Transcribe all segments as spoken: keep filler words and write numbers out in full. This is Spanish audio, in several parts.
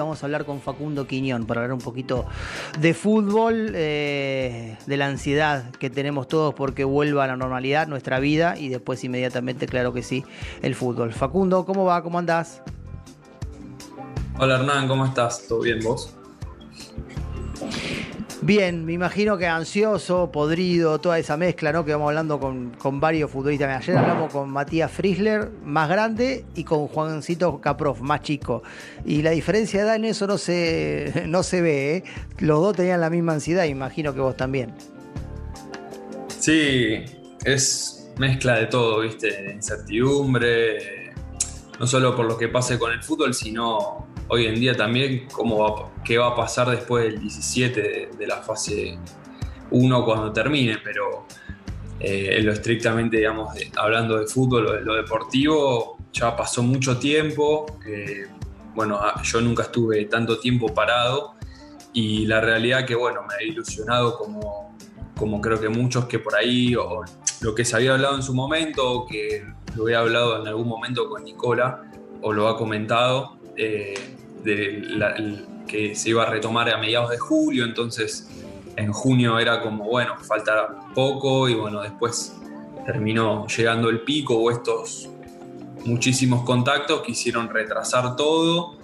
que vamos a hablar con Facundo Quignón para hablar un poquito de fútbol, eh, de la ansiedad que tenemos todos porque vuelva a la normalidad nuestra vida y después inmediatamente, claro que sí, el fútbol. Facundo, ¿cómo va? ¿Cómo andás? Hola Hernán, ¿cómo estás? ¿Todo bien vos? Bien, me imagino que ansioso, podrido, toda esa mezcla, ¿no? Que vamos hablando con, con varios futbolistas. Ayer hablamos con Matías Frisler, más grande, y con Juancito Kaprov, más chico. Y la diferencia de edad en eso no se, no se ve, ¿eh? Los dos tenían la misma ansiedad, imagino que vos también. Sí, es mezcla de todo, ¿viste? Incertidumbre, no solo por lo que pase con el fútbol, sino... hoy en día también, cómo va, qué va a pasar después del diecisiete de, de la fase uno cuando termine, pero eh, en lo estrictamente, digamos, de, hablando de fútbol o de lo deportivo, ya pasó mucho tiempo, eh, bueno, yo nunca estuve tanto tiempo parado y la realidad que, bueno, me ha ilusionado como, como creo que muchos que por ahí, o lo que se había hablado en su momento, o que lo había hablado en algún momento con Nicola, o lo ha comentado, eh, De la, que se iba a retomar a mediados de julio, entonces en junio era como, bueno, falta poco y bueno, después terminó llegando el pico o estos muchísimos contactos que hicieron retrasar todo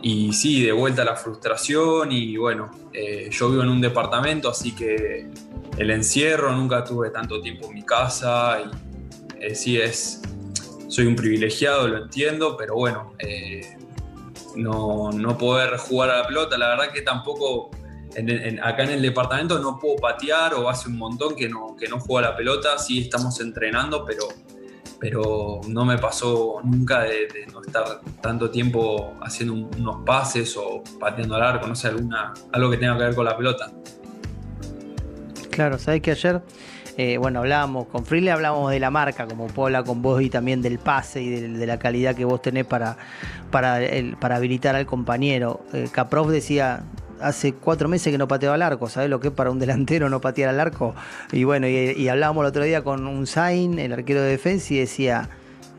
y sí, de vuelta la frustración y bueno, eh, yo vivo en un departamento, así que el encierro, nunca tuve tanto tiempo en mi casa y eh, sí es, soy un privilegiado, lo entiendo, pero bueno, eh, No, no poder jugar a la pelota, la verdad que tampoco en, en, acá en el departamento no puedo patear o hace un montón que no, que no juego a la pelota, sí estamos entrenando, pero, pero no me pasó nunca de, de no estar tanto tiempo haciendo un, unos pases o pateando al arco, no sé, alguna, algo que tenga que ver con la pelota. Claro, sabés que ayer... Eh, bueno, hablábamos con Frisler, hablábamos de la marca, como puedo hablar con vos, y también del pase y de, de la calidad que vos tenés para, para, el, para habilitar al compañero. Eh, Kaprov decía, hace cuatro meses que no pateaba al arco, ¿sabés lo que es para un delantero no patear al arco? Y bueno, y, y hablábamos el otro día con un Zain, el arquero de defensa, y decía...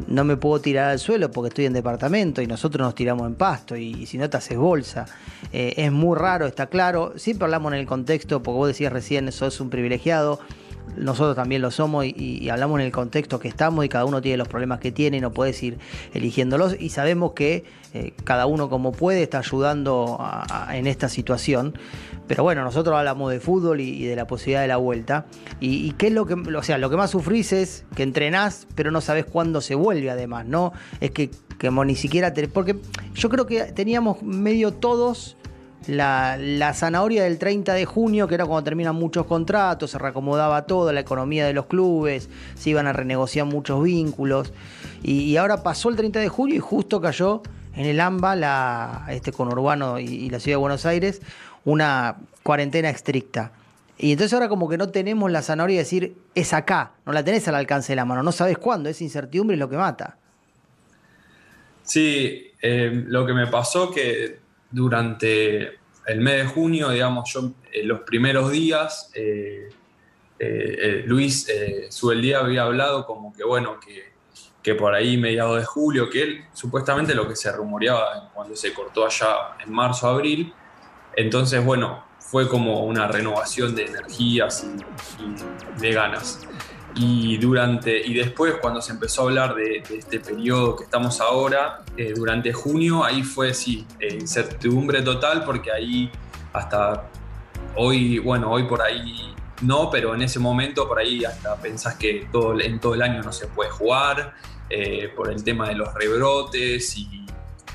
no me puedo tirar al suelo porque estoy en departamento y nosotros nos tiramos en pasto y, y si no te haces bolsa. Eh, es muy raro, está claro. Siempre hablamos en el contexto, porque vos decías recién, sos un privilegiado, nosotros también lo somos y, y hablamos en el contexto que estamos y cada uno tiene los problemas que tiene y no podés ir eligiéndolos y sabemos que eh, cada uno como puede está ayudando a, a, en esta situación. Pero bueno, nosotros hablamos de fútbol y, y de la posibilidad de la vuelta. Y, y qué es lo que, o sea, lo que más sufrís es que entrenás, pero no sabés cuándo se vuelve además, ¿no? Es que, que ni siquiera... Te, porque yo creo que teníamos medio todos la, la zanahoria del treinta de junio, que era cuando terminan muchos contratos, se reacomodaba toda la economía de los clubes, se iban a renegociar muchos vínculos. Y, y ahora pasó el treinta de junio y justo cayó en el AMBA, la, este conurbano y, y la ciudad de Buenos Aires, una cuarentena estricta. Y entonces ahora como que no tenemos la zanahoria de decir, es acá, no la tenés al alcance de la mano, no sabés cuándo, esa incertidumbre es lo que mata. Sí, eh, lo que me pasó que durante el mes de junio, digamos, yo eh, los primeros días, eh, eh, eh, Luis eh, Zubeldía había hablado como que, bueno, que, que por ahí mediados de julio, que él supuestamente lo que se rumoreaba cuando se cortó allá en marzo, abril. Entonces, bueno, fue como una renovación de energías y, y de ganas. Y, durante, y después, cuando se empezó a hablar de, de este periodo que estamos ahora, eh, durante junio, ahí fue, sí, eh, incertidumbre total, porque ahí hasta hoy, bueno, hoy por ahí no, pero en ese momento por ahí hasta pensás que todo, en todo el año no se puede jugar, eh, por el tema de los rebrotes y...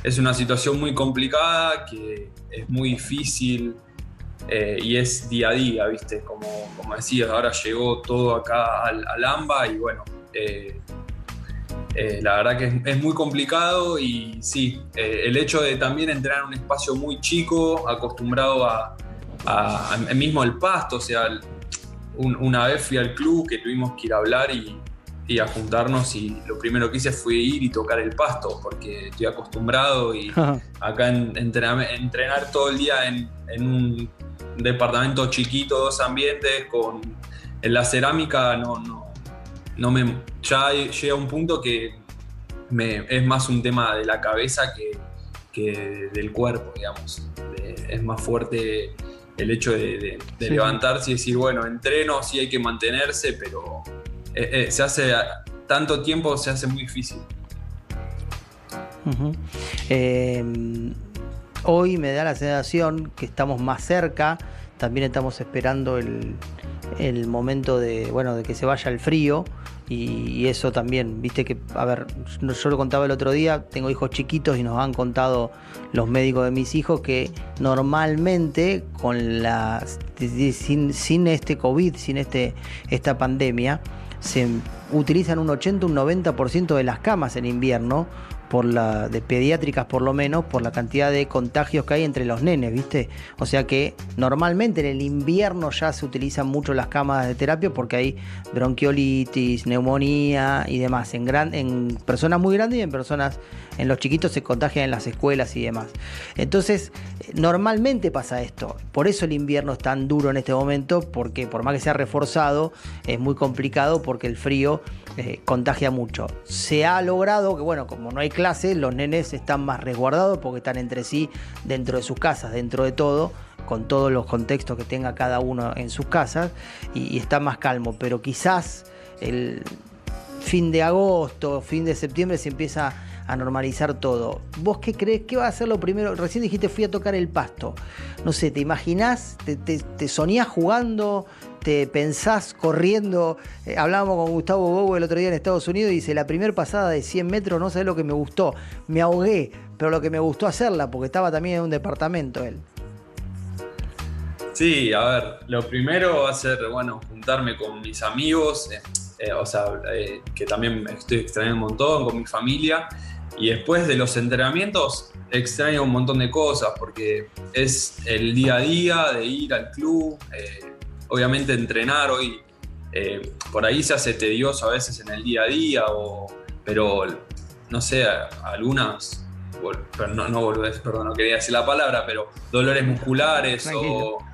Es una situación muy complicada, que es muy difícil eh, y es día a día, ¿viste? Como, como decías, ahora llegó todo acá al, al AMBA y bueno, eh, eh, la verdad que es, es muy complicado y sí, eh, el hecho de también entrar en un espacio muy chico, acostumbrado a, a, a mismo el pasto, o sea, un, una vez fui al club que tuvimos que ir a hablar y... y a juntarnos y lo primero que hice fue ir y tocar el pasto porque estoy acostumbrado y acá en, entrenar, entrenar todo el día en, en un departamento chiquito, dos ambientes con en la cerámica no, no, no me ya llega un punto que me, es más un tema de la cabeza que, que del cuerpo, digamos. Es más fuerte el hecho de, de, de sí. levantarse y decir, bueno, entreno, sí hay que mantenerse, pero eh, eh, se hace tanto tiempo, se hace muy difícil. Uh-huh. Eh, hoy me da la sensación que estamos más cerca, también estamos esperando el, el momento de, bueno, de que se vaya el frío. Y eso también, viste que, a ver, yo lo contaba el otro día, tengo hijos chiquitos y nos han contado los médicos de mis hijos que normalmente con la sin, sin este COVID, sin este esta pandemia, se utilizan un ochenta, un noventa por ciento de las camas en invierno, por la de pediátricas por lo menos, por la cantidad de contagios que hay entre los nenes, ¿viste? O sea que normalmente en el invierno ya se utilizan mucho las camas de terapia porque hay bronquiolitis, neumonía y demás. En, gran, en personas muy grandes y en personas, en los chiquitos se contagian en las escuelas y demás. Entonces, normalmente pasa esto. Por eso el invierno es tan duro en este momento, porque por más que sea reforzado, es muy complicado porque el frío eh, contagia mucho. Se ha logrado que, bueno, como no hay clase, los nenes están más resguardados porque están entre sí dentro de sus casas, dentro de todo, con todos los contextos que tenga cada uno en sus casas, y, y está más calmo. Pero quizás el fin de agosto, fin de septiembre se empieza a normalizar todo. ¿Vos qué crees? ¿Qué va a ser lo primero? Recién dijiste, fui a tocar el pasto. No sé, ¿te imaginás? ¿Te, te, te soñás jugando? ¿Te pensás corriendo? Eh, hablábamos con Gustavo Bobo el otro día en Estados Unidos y dice, la primera pasada de cien metros, no sé lo que me gustó. Me ahogué, pero lo que me gustó hacerla, porque estaba también en un departamento él. Sí, a ver, lo primero va a ser, bueno, juntarme con mis amigos, eh, eh, o sea, eh, que también estoy extrañando un montón, con mi familia. Y después de los entrenamientos extraño un montón de cosas, porque es el día a día de ir al club, eh, obviamente entrenar hoy, eh, por ahí se hace tedioso a veces en el día a día, o, pero no sé, algunas, pero no, no, perdón, no quería decir la palabra, pero dolores musculares. Tranquilo. O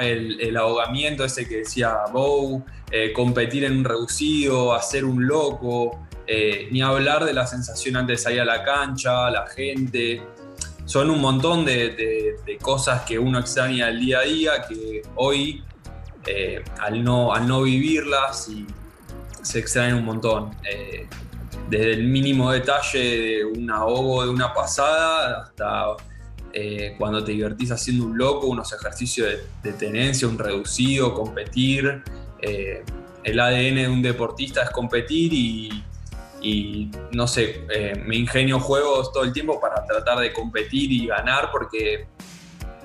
el, el ahogamiento ese que decía Bow, eh, competir en un reducido, hacer un loco. Eh, ni hablar de la sensación antes de salir a la cancha, la gente. Son un montón de, de, de cosas que uno extraña el día a día, que hoy eh, al, no, al no vivirlas y se extrañan un montón. Eh, desde el mínimo detalle de un ahogo, de una pasada, hasta eh, cuando te divertís haciendo un loco, unos ejercicios de, de tenencia, un reducido, competir. Eh, el A D N de un deportista es competir y Y no sé, eh, me ingenio juegos todo el tiempo para tratar de competir y ganar, porque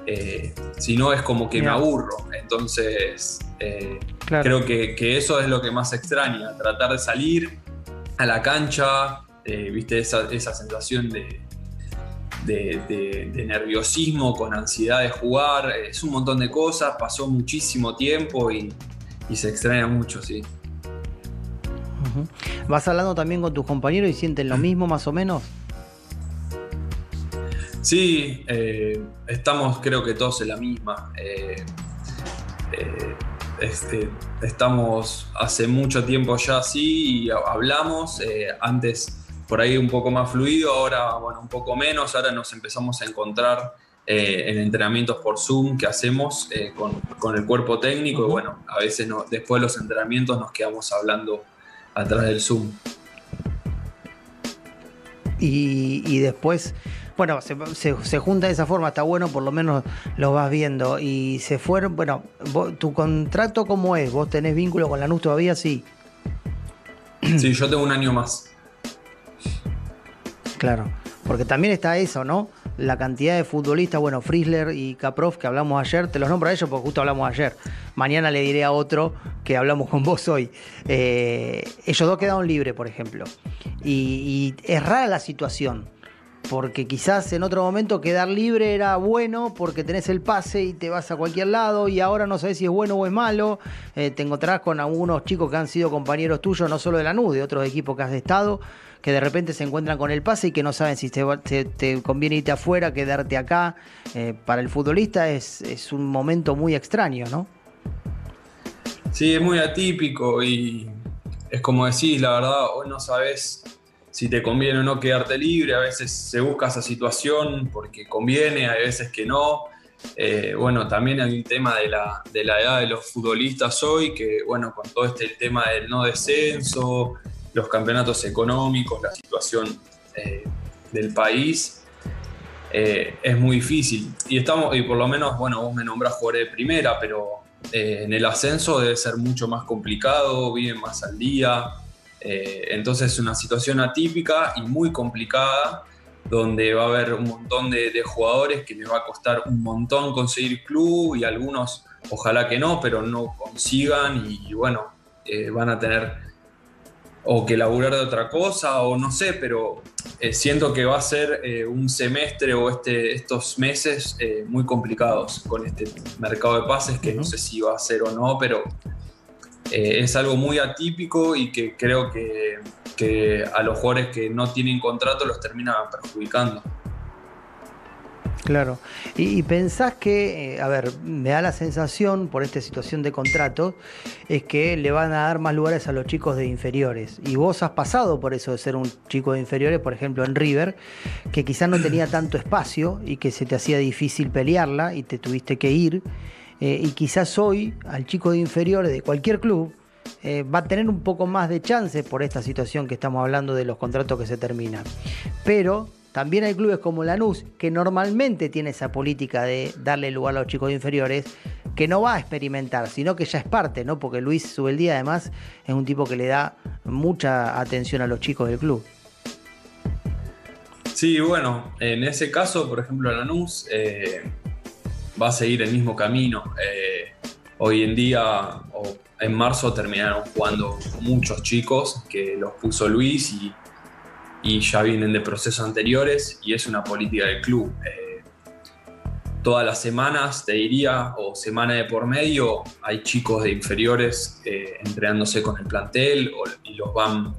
eh, si no es como que Mira. me aburro. Entonces eh, claro. creo que, que eso es lo que más extraña, tratar de salir a la cancha, eh, viste esa, esa sensación de, de, de, de nerviosismo, con ansiedad de jugar. Es un montón de cosas, pasó muchísimo tiempo y, y se extraña mucho, sí. ¿Vas hablando también con tus compañeros y sienten lo mismo más o menos? Sí, eh, estamos creo que todos en la misma. Eh, eh, este, estamos hace mucho tiempo ya así y hablamos. Eh, antes por ahí un poco más fluido, ahora bueno, un poco menos. Ahora nos empezamos a encontrar eh, en entrenamientos por Zoom que hacemos eh, con, con el cuerpo técnico. Uh-huh. Y bueno, a veces no, después de los entrenamientos nos quedamos hablando atrás del Zoom. Y, y después, bueno, se, se, se junta de esa forma, está bueno, por lo menos lo vas viendo. Y se fueron, bueno, vos, ¿tu contrato cómo es? ¿Vos tenés vínculo con Lanús todavía? Sí. Sí, yo tengo un año más. Claro, porque también está eso, ¿no? La cantidad de futbolistas, bueno, Frisler y Kaprov, que hablamos ayer, te los nombro a ellos porque justo hablamos ayer. Mañana le diré a otro que hablamos con vos hoy. Eh, ellos dos quedaron libres, por ejemplo. Y, y es rara la situación, porque quizás en otro momento quedar libre era bueno porque tenés el pase y te vas a cualquier lado, y ahora no sabés si es bueno o es malo. Eh, te encontrarás con algunos chicos que han sido compañeros tuyos, no solo de Lanús, de otros equipos que has estado, que de repente se encuentran con el pase y que no saben si te, te, te conviene irte afuera, quedarte acá. Eh, para el futbolista es, es un momento muy extraño, ¿no? Sí, es muy atípico y es como decís, la verdad, hoy no sabés si te conviene o no quedarte libre, a veces se busca esa situación porque conviene, hay veces que no. Eh, bueno, también hay un tema de la, de la edad de los futbolistas hoy, que bueno, con todo este el tema del no descenso, los campeonatos económicos, la situación eh, del país, eh, es muy difícil. Y estamos, y por lo menos, bueno, vos me nombrás jugador de primera, pero eh, en el ascenso debe ser mucho más complicado, viven más al día. Eh, entonces es una situación atípica y muy complicada, donde va a haber un montón de, de jugadores que les va a costar un montón conseguir club, y algunos ojalá que no, pero no consigan, y, y bueno, eh, van a tener o que laburar de otra cosa o no sé, pero eh, siento que va a ser eh, un semestre o este, estos meses eh, muy complicados con este mercado de pases, que no sé si va a ser o no, pero eh, es algo muy atípico y que creo que, que a los jugadores que no tienen contrato los termina perjudicando. Claro, y, y pensás que, eh, a ver, me da la sensación por esta situación de contrato, es que le van a dar más lugares a los chicos de inferiores, y vos has pasado por eso de ser un chico de inferiores, por ejemplo en River, que quizás no tenía tanto espacio y que se te hacía difícil pelearla y te tuviste que ir, eh, y quizás hoy al chico de inferiores de cualquier club Eh, va a tener un poco más de chance por esta situación que estamos hablando de los contratos que se terminan. Pero también hay clubes como Lanús, que normalmente tiene esa política de darle lugar a los chicos de inferiores, que no va a experimentar, sino que ya es parte, ¿no? Porque Luis Zubeldía además es un tipo que le da mucha atención a los chicos del club. Sí, bueno, en ese caso, por ejemplo, Lanús eh, va a seguir el mismo camino. Eh, hoy en día, o en marzo, terminaron jugando muchos chicos que los puso Luis y, y ya vienen de procesos anteriores, y es una política del club. Eh, todas las semanas, te diría, o semana de por medio, hay chicos de inferiores eh, entrenándose con el plantel o, y los van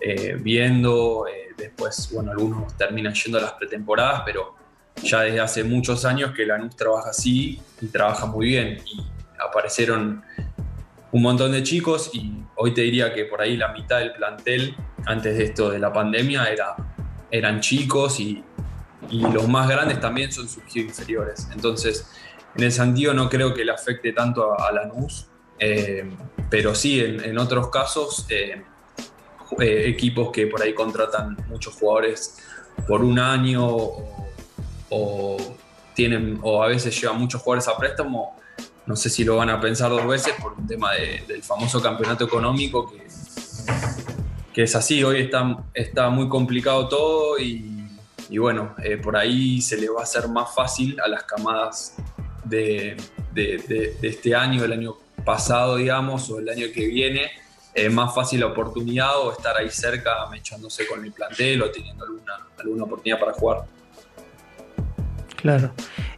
eh, viendo. Eh, después, bueno, algunos terminan yendo a las pretemporadas, pero ya desde hace muchos años que Lanús trabaja así y trabaja muy bien. Y aparecieron un montón de chicos, y hoy te diría que por ahí la mitad del plantel, antes de esto de la pandemia, era, eran chicos, y, y los más grandes también son sus inferiores. Entonces, en ese sentido no creo que le afecte tanto a, a Lanús, eh, pero sí en, en otros casos, eh, eh, equipos que por ahí contratan muchos jugadores por un año o, o, tienen, o a veces llevan muchos jugadores a préstamo, no sé si lo van a pensar dos veces por un tema de, del famoso campeonato económico, que, que es así, hoy está, está muy complicado todo, y, y bueno, eh, por ahí se le va a hacer más fácil a las camadas de, de, de, de este año, del año pasado, digamos, o el año que viene, eh, más fácil la oportunidad, o estar ahí cerca mechándose con el plantel o teniendo alguna, alguna oportunidad para jugar. Claro,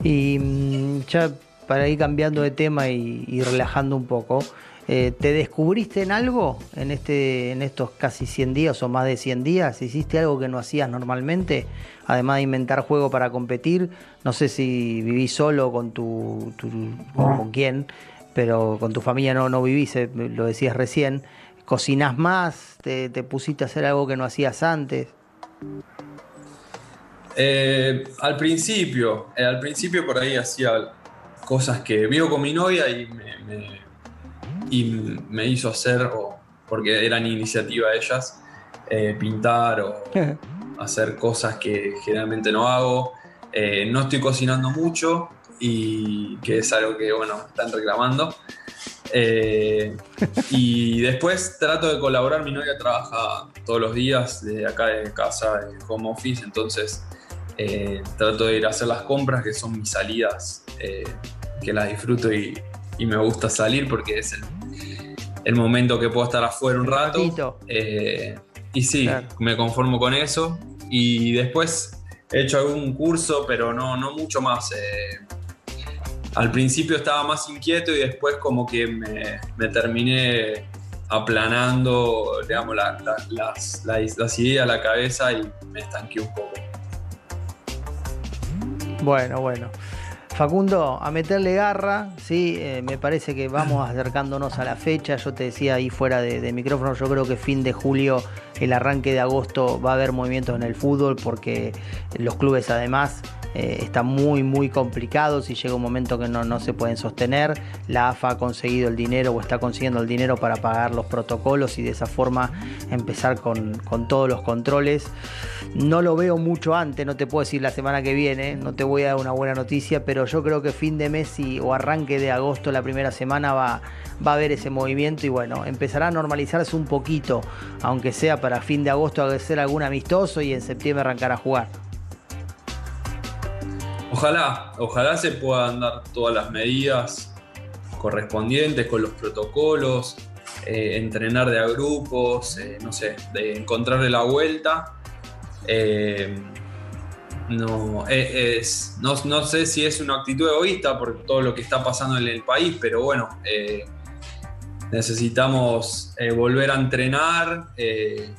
y ya para ir cambiando de tema y, y relajando un poco, eh, ¿te descubriste en algo en, este, en estos casi cien días o más de cien días? ¿Hiciste algo que no hacías normalmente? Además de inventar juego para competir, no sé si vivís solo con tu, tu o con quién, pero con tu familia no, no vivís, eh, lo decías recién. ¿Cocinás más? ¿Te, te pusiste a hacer algo que no hacías antes? Eh, al principio, eh, al principio por ahí hacía cosas que vivo con mi novia y me, me, y me hizo hacer, o, porque eran iniciativa de ellas, eh, pintar o hacer cosas que generalmente no hago. Eh, no estoy cocinando mucho, y que es algo que, bueno, me están reclamando. Eh, y después trato de colaborar. Mi novia trabaja todos los días desde acá de casa, de home office, entonces eh, trato de ir a hacer las compras, que son mis salidas, eh, que las disfruto y, y me gusta salir porque es el, el momento que puedo estar afuera un rato, eh, y sí, claro, me conformo con eso. Y después he hecho algún curso, pero no, no mucho más. Eh, al principio estaba más inquieto y después como que me, me terminé aplanando, digamos, la, la, las, las, las ideas, la cabeza, y me estanqué un poco. Bueno, bueno. Facundo, a meterle garra, sí, eh, me parece que vamos acercándonos a la fecha. Yo te decía ahí fuera de, de micrófono, yo creo que fin de julio, el arranque de agosto va a haber movimientos en el fútbol porque los clubes además eh, están muy, muy complicados y llega un momento que no, no se pueden sostener. La A F A ha conseguido el dinero o está consiguiendo el dinero para pagar los protocolos y de esa forma empezar con, con todos los controles. No lo veo mucho antes, no te puedo decir la semana que viene, no te voy a dar una buena noticia, pero yo creo que fin de mes y, o arranque de agosto, la primera semana, va, va a haber ese movimiento y bueno, empezará a normalizarse un poquito, aunque sea para fin de agosto hacer algún amistoso y en septiembre arrancar a jugar. Ojalá, ojalá se puedan dar todas las medidas correspondientes con los protocolos, eh, entrenar de a grupos, eh, no sé, de encontrarle la vuelta. Eh, No, es, no, no sé si es una actitud egoísta por todo lo que está pasando en el país, pero bueno, eh, necesitamos eh, volver a entrenar. Eh,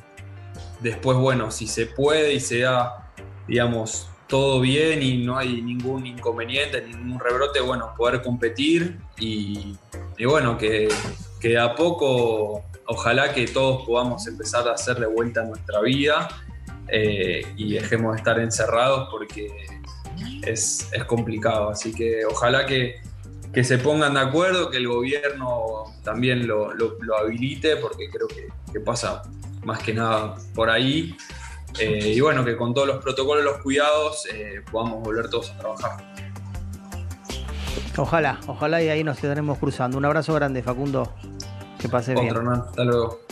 después, bueno, si se puede y se da, digamos, todo bien y no hay ningún inconveniente, ningún rebrote, bueno, poder competir y, y bueno, que, que de a poco, ojalá que todos podamos empezar a hacer de vuelta nuestra vida. Eh, y dejemos de estar encerrados porque es, es complicado, así que ojalá que, que se pongan de acuerdo, que el gobierno también lo, lo, lo habilite, porque creo que, que pasa más que nada por ahí, eh, y bueno, que con todos los protocolos, los cuidados, eh, podamos volver todos a trabajar. Ojalá, ojalá y ahí nos estaremos cruzando. Un abrazo grande, Facundo, que pase bien. Otro, ¿no? Hasta luego.